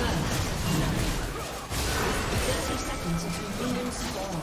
First, 30 seconds to Demon Storm.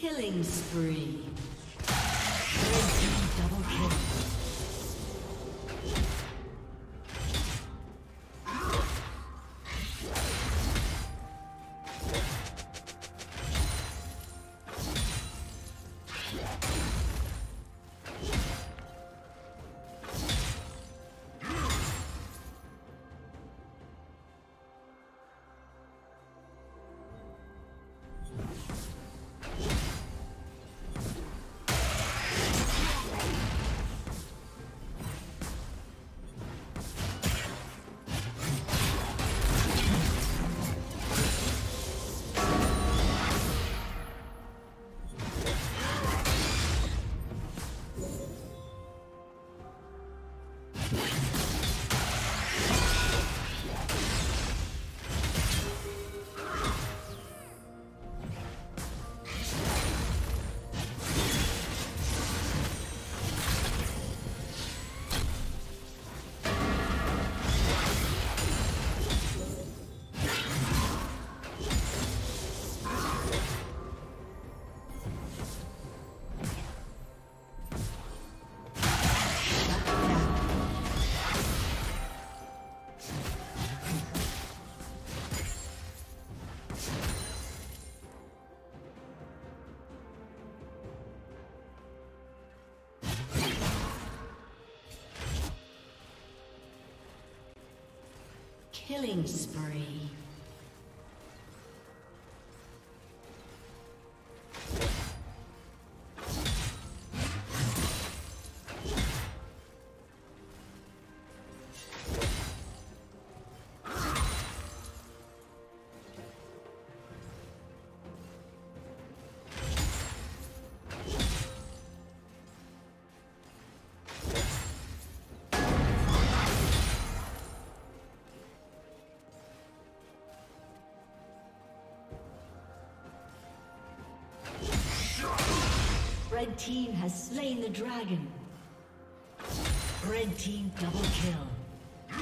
Killing spree. Double kill. Killing spree. Red team has slain the dragon. Red team double kill.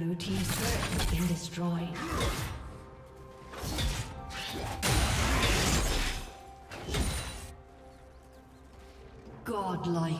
Blue team's turret has been destroyed. Godlike.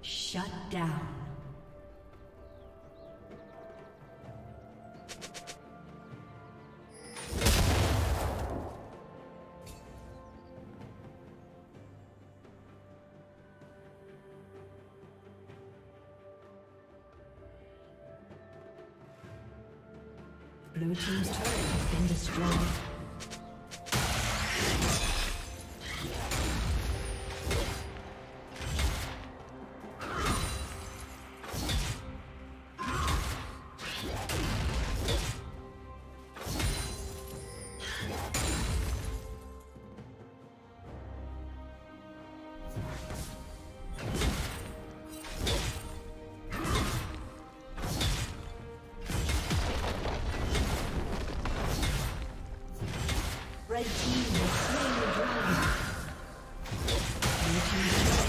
Shut down. Blue team's turret has been destroyed. Red team has slain the dragon. Blue team's turret has been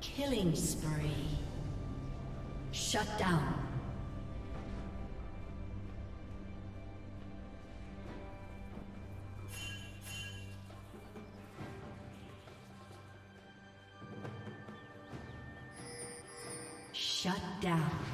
Killing spree. Shut down. Shut down.